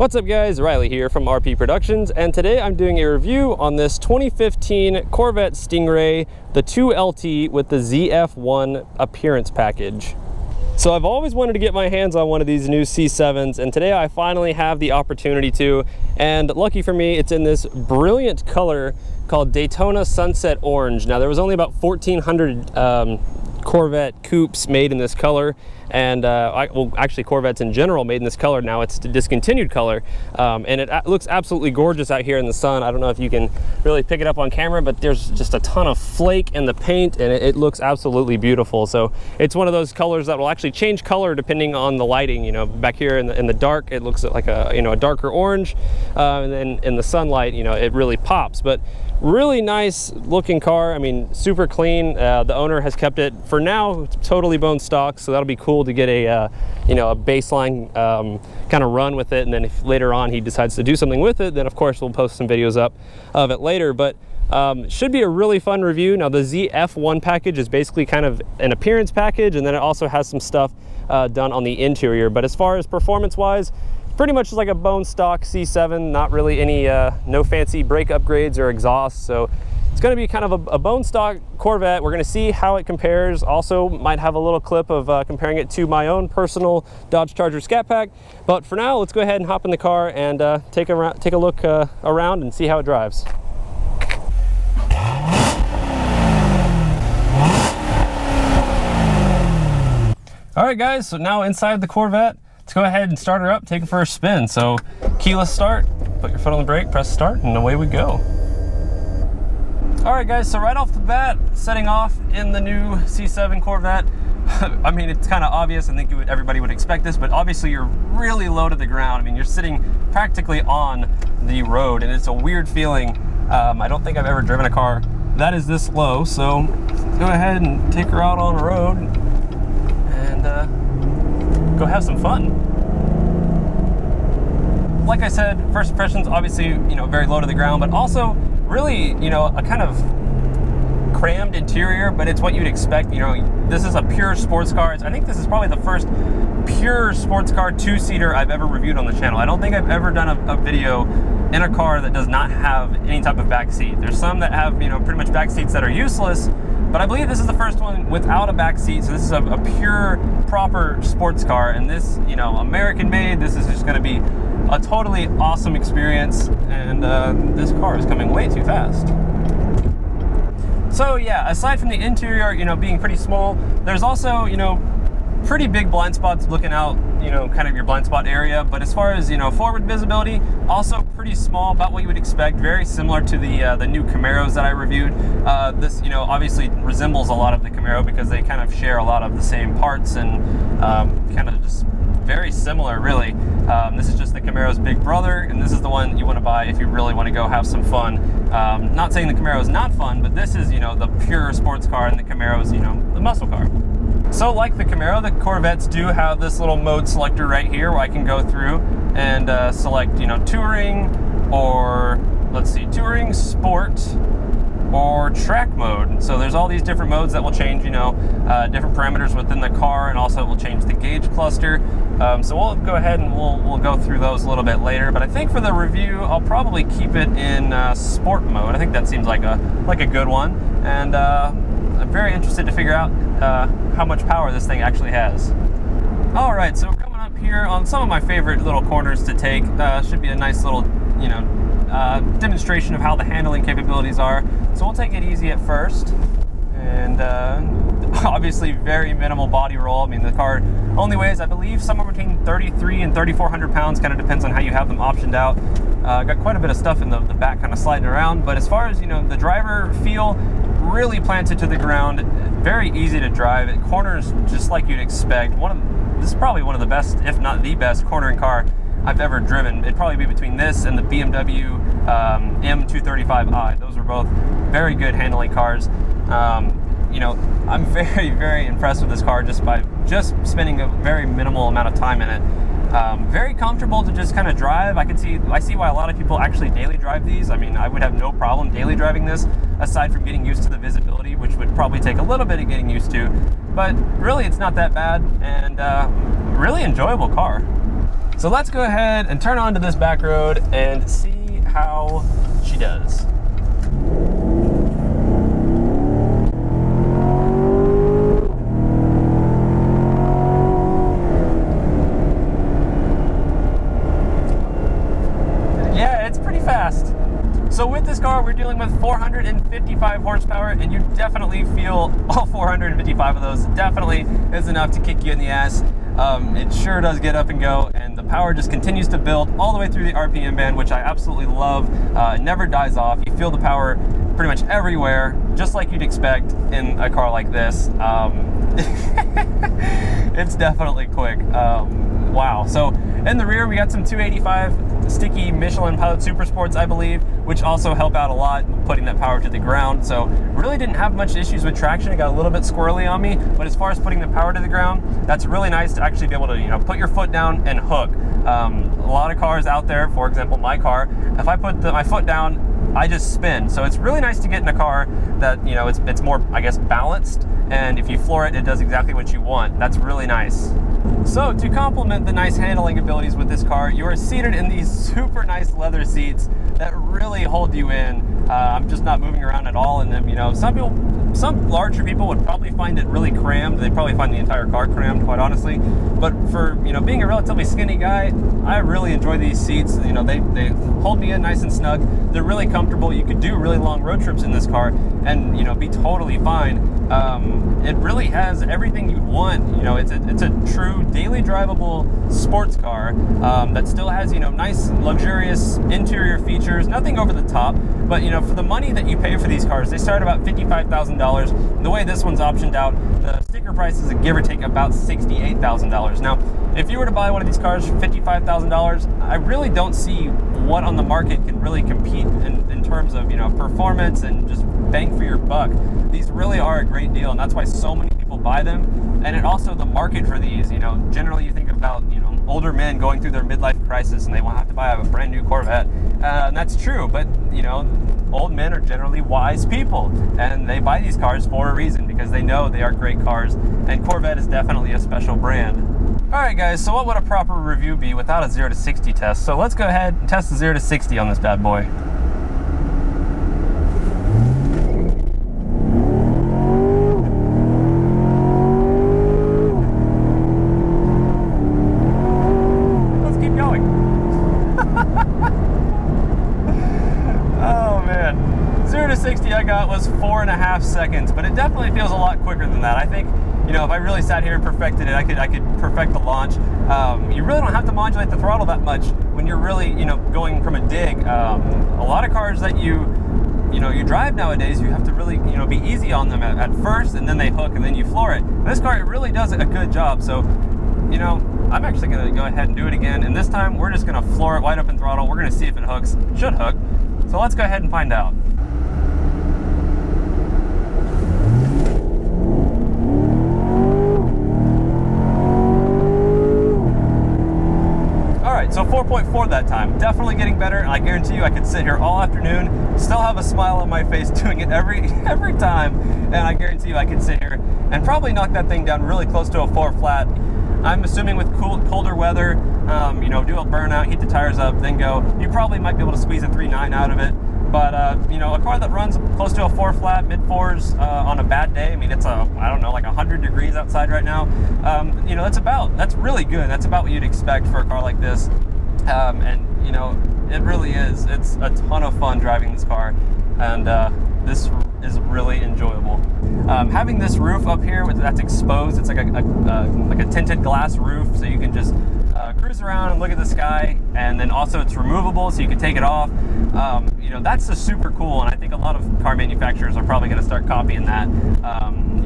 What's up guys, Riley here from RP Productions, and today I'm doing a review on this 2015 Corvette Stingray, the 2LT with the ZF1 appearance package. So I've always wanted to get my hands on one of these new C7s, and today I finally have the opportunity to, and lucky for me, it's in this brilliant color called Daytona Sunset Orange. Now there was only about 1,400 Corvette coupes made in this color, and actually Corvettes in general made in this color. Now it's a discontinued color, and it looks absolutely gorgeous out here in the sun. I don't know if you can really pick it up on camera, but there's just a ton of flake in the paint, and it looks absolutely beautiful. So it's one of those colors that will actually change color depending on the lighting. You know, back here in the dark, it looks like a, you know, a darker orange, and then in the sunlight, you know, it really pops. But really nice looking car. I mean, super clean. The owner has kept it for now totally bone stock, so that'll be cool to get a you know, a baseline kind of run with it, and then if later on he decides to do something with it, then of course we'll post some videos up of it later. But should be a really fun review. Now the ZF1 package is basically kind of an appearance package, and then it also has some stuff done on the interior, but as far as performance wise, pretty much like a bone stock C7, not really any, no fancy brake upgrades or exhaust. So it's going to be kind of a bone stock Corvette. We're going to see how it compares. Also might have a little clip of comparing it to my own personal Dodge Charger Scat Pack. But for now, let's go ahead and hop in the car and take a look around and see how it drives. All right, guys, so now inside the Corvette. Let's go ahead and start her up, take her for a spin. So keyless start, put your foot on the brake, press start, and away we go. All right guys, so right off the bat, setting off in the new C7 Corvette. I mean, it's kind of obvious. I think everybody would expect this, but obviously you're really low to the ground. I mean, you're sitting practically on the road, and it's a weird feeling. I don't think I've ever driven a car that is this low. So let's go ahead and take her out on the road and go have some fun. Like I said, first impressions, obviously, you know, very low to the ground, but also really, you know, a kind of crammed interior, but it's what you'd expect. You know, this is a pure sports car. I think this is probably the first pure sports car two-seater I've ever reviewed on the channel. I don't think I've ever done a video in a car that does not have any type of back seat. There's some that have, you know, pretty much back seats that are useless, but I believe this is the first one without a back seat. So this is a pure, proper sports car. And this, you know, American made, this is just gonna be a totally awesome experience. And this car is coming way too fast. So yeah, aside from the interior, you know, being pretty small, there's also, you know, pretty big blind spots looking out, you know, kind of your blind spot area. But as far as, you know, forward visibility, also pretty small, about what you would expect. Very similar to the new Camaros that I reviewed. This, you know, obviously resembles a lot of the Camaro because they kind of share a lot of the same parts and kind of just very similar, really. This is just the Camaro's big brother, and this is the one you want to buy if you really want to go have some fun. Not saying the Camaro is not fun, but this is, you know, the pure sports car, and the Camaro is, you know, the muscle car. So like the Camaro, the Corvettes do have this little mode selector right here where I can go through and select, you know, touring, or let's see, touring, sport, or track mode. So there's all these different modes that will change, you know, different parameters within the car, and also it will change the gauge cluster. So we'll go ahead and we'll go through those a little bit later, but I think for the review, I'll probably keep it in sport mode. I think that seems like a good one, and I'm very interested to figure out how much power this thing actually has. All right, so we're coming up here on some of my favorite little corners to take. Should be a nice little, you know, demonstration of how the handling capabilities are. So we'll take it easy at first, and obviously very minimal body roll. I mean, the car only weighs, I believe, somewhere between 33 and 3,400 pounds. Kind of depends on how you have them optioned out. Got quite a bit of stuff in the back kind of sliding around, but as far as, you know, the driver feel, really planted to the ground, very easy to drive. It corners just like you'd expect. This is probably one of the best, if not the best, cornering car I've ever driven. It'd probably be between this and the BMW M235i. Those are both very good handling cars. You know, I'm very, very impressed with this car just by spending a very minimal amount of time in it. Very comfortable to just kind of drive. I see why a lot of people actually daily drive these. I mean, I would have no problem daily driving this, aside from getting used to the visibility, which would probably take a little bit of getting used to, but really it's not that bad, and really enjoyable car. So let's go ahead and turn onto this back road and see how she does. Yeah, it's pretty fast. So with this car, we're dealing with 455 horsepower, and you definitely feel all 455 of those. It definitely is enough to kick you in the ass. It sure does get up and go, and the power just continues to build all the way through the RPM band, which I absolutely love. It never dies off. You feel the power pretty much everywhere, just like you'd expect in a car like this. It's definitely quick. Wow. So in the rear, we got some 285 sticky Michelin Pilot Super Sports, I believe, which also help out a lot putting that power to the ground. So really didn't have much issues with traction. It got a little bit squirrely on me, but as far as putting the power to the ground, that's really nice to actually be able to, you know, put your foot down and hook. A lot of cars out there, for example, my car, if I put my foot down, I just spin. So it's really nice to get in a car that, you know, it's more, I guess, balanced. And if you floor it, it does exactly what you want. That's really nice. So to complement the nice handling abilities with this car, you are seated in these super nice leather seats that really hold you in. I'm just not moving around at all in them. You know, some people, some larger people would probably find it really crammed. They probably find the entire car crammed, quite honestly. But for, you know, being a relatively skinny guy, I really enjoy these seats. You know, they hold me in nice and snug. They're really comfortable. You could do really long road trips in this car and, you know, be totally fine. It really has everything you'd want. You know, it's a true daily drivable sports car that still has, you know, nice luxurious interior features, nothing over the top, but, you know, for the money that you pay for these cars, they start about $55,000. The way this one's optioned out, the sticker price is a give or take about $68,000. Now, if you were to buy one of these cars for $55,000, I really don't see what on the market can really compete in terms of, you know, performance and just bang for your buck. These really are a great deal, and that's why so many people buy them. And it also, the market for these, you know, generally you think about, you know, older men going through their midlife crisis and they will have to buy a brand new Corvette. And that's true, but, you know, old men are generally wise people, and they buy these cars for a reason because they know they are great cars, and Corvette is definitely a special brand. Alright guys, so what would a proper review be without a 0 to 60 test? So let's go ahead and test the 0 to 60 on this bad boy. Was 4.5 seconds, but it definitely feels a lot quicker than that. I think, you know, if I really sat here and perfected it, I could perfect the launch. You really don't have to modulate the throttle that much when you're really, you know, going from a dig. A lot of cars that you drive nowadays, you have to really, you know, be easy on them at first, and then they hook, and then you floor it. And this car, it really does a good job. So, you know, I'm actually gonna go ahead and do it again, and this time we're just gonna floor it, wide open throttle. We're gonna see if it hooks. It should hook. So let's go ahead and find out. So 4.4 that time, definitely getting better, and I guarantee you I could sit here all afternoon, still have a smile on my face doing it every time, and I guarantee you I could sit here and probably knock that thing down really close to a 4 flat. I'm assuming with colder weather, you know, do a burnout, heat the tires up, then go, you probably might be able to squeeze a 3.9 out of it. But, you know, a car that runs close to a 4 flat, mid-4s on a bad day, I mean, it's, I don't know, like 100 degrees outside right now. You know, that's really good. That's about what you'd expect for a car like this. And, you know, it really is. It's a ton of fun driving this car. And this is really enjoyable. Having this roof up here, that's exposed, it's like a tinted glass roof, so you can just cruise around and look at the sky, and then also it's removable, so you can take it off. You know, that's just super cool, and I think a lot of car manufacturers are probably going to start copying that.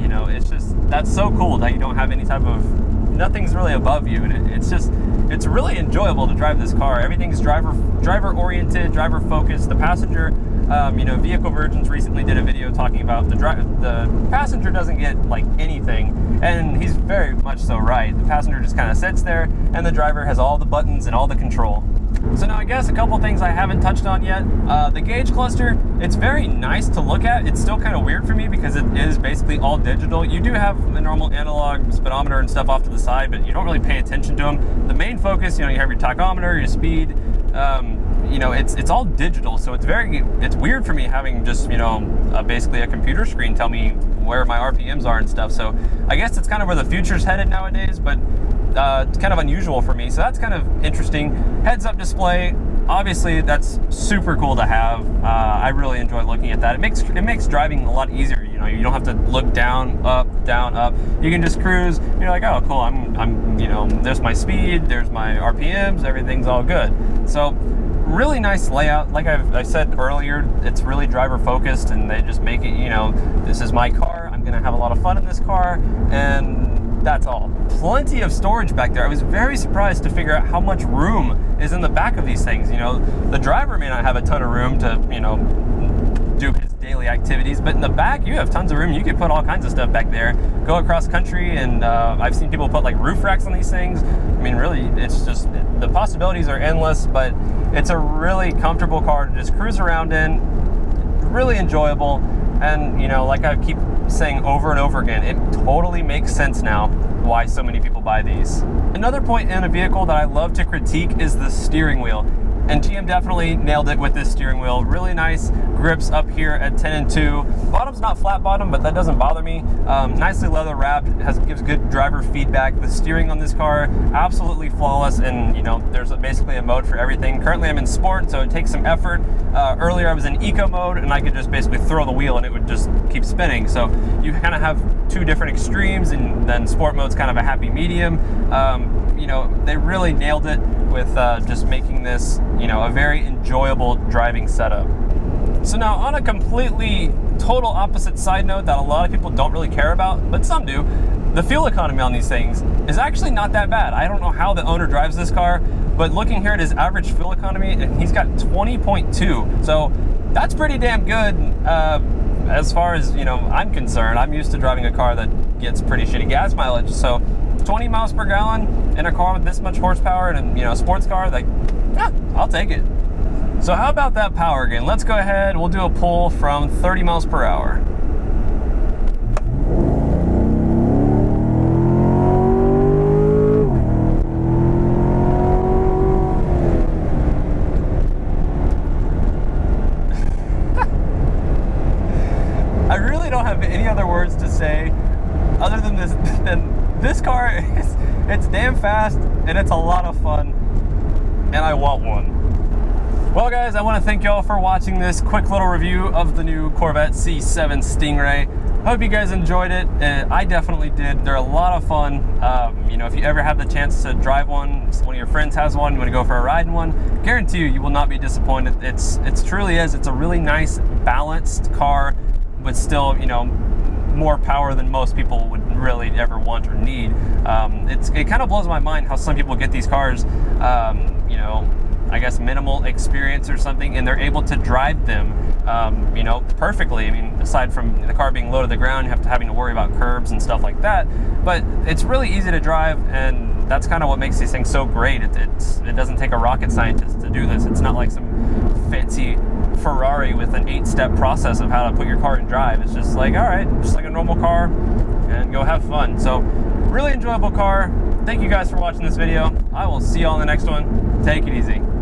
You know, it's just, that's so cool that you don't have any type of, nothing's really above you, and it's just, it's really enjoyable to drive this car. Everything's driver-oriented, driver-focused. The passenger, you know, Vehicle Virgins recently did a video talking about the passenger doesn't get, like, anything, and he's very much so right. The passenger just kind of sits there, and the driver has all the buttons and all the control. So now I guess a couple things I haven't touched on yet. The gauge cluster, it's very nice to look at. It's still kind of weird for me because it is basically all digital. You do have the normal analog speedometer and stuff off to the side, but you don't really pay attention to them. The main focus, you know, you have your tachometer, your speed, you know, it's all digital, so it's weird for me having just, you know, basically a computer screen tell me where my RPMs are and stuff. So I guess it's kind of where the future's headed nowadays, but it's kind of unusual for me. So that's kind of interesting. Heads-up display, obviously that's super cool to have. I really enjoy looking at that. It makes driving a lot easier. You know, you don't have to look down, up, down, up. You can just cruise. You're like, oh, cool. I'm, you know, there's my speed, there's my RPMs, everything's all good. So. Really nice layout. Like I said earlier, it's really driver focused, and they just make it, you know, this is my car, I'm gonna have a lot of fun in this car, and that's all. Plenty of storage back there. I was very surprised to figure out how much room is in the back of these things. You know, the driver may not have a ton of room to, you know, do his daily activities, but in the back you have tons of room. You could put all kinds of stuff back there, go across country, and I've seen people put like roof racks on these things. I mean, really, it's just, the possibilities are endless, but it's a really comfortable car to just cruise around in, really enjoyable. And you know, like I keep saying over and over again, it totally makes sense now why so many people buy these. Another point in a vehicle that I love to critique is the steering wheel. And GM definitely nailed it with this steering wheel. Really nice grips up here at 10 and 2. Bottom's not flat bottom, but that doesn't bother me. Nicely leather wrapped, gives good driver feedback. The steering on this car, absolutely flawless. And you know, there's basically a mode for everything. Currently I'm in sport, so it takes some effort. Earlier I was in eco mode, and I could just basically throw the wheel and it would just keep spinning. So you kind of have two different extremes, and then sport mode's kind of a happy medium. You know, they really nailed it with just making this, you know, a very enjoyable driving setup. So now, on a completely total opposite side note that a lot of people don't really care about, but some do, the fuel economy on these things is actually not that bad. I don't know how the owner drives this car, but looking here at his average fuel economy, and he's got 20.2, so that's pretty damn good. As far as, you know, I'm concerned, I'm used to driving a car that gets pretty shitty gas mileage, so 20 miles per gallon in a car with this much horsepower and, you know, a sports car, like, yeah, I'll take it. So how about that power again? Let's go ahead, we'll do a pull from 30 miles per hour. I really don't have any other words to say other than this car is, it's damn fast and it's a lot of fun, and I want one. Well guys, I want to thank y'all for watching this quick little review of the new Corvette C7 Stingray. Hope you guys enjoyed it. I definitely did. They're a lot of fun. You know, if you ever have the chance to drive one of your friends has one, you want to go for a ride in one, guarantee you will not be disappointed. It's truly is. It's a really nice balanced car, but still, you know, more power than most people would really ever want or need. It kind of blows my mind how some people get these cars, you know, I guess minimal experience or something, and they're able to drive them, you know, perfectly. I mean, aside from the car being low to the ground, you have to having to worry about curbs and stuff like that, but it's really easy to drive, and that's kind of what makes these things so great. It doesn't take a rocket scientist to do this. It's not like some fancy Ferrari with an 8-step process of how to put your car in drive. It's just like, all right, just like a normal car, and go have fun. So really enjoyable car. Thank you guys for watching this video. I will see y'all in the next one. Take it easy.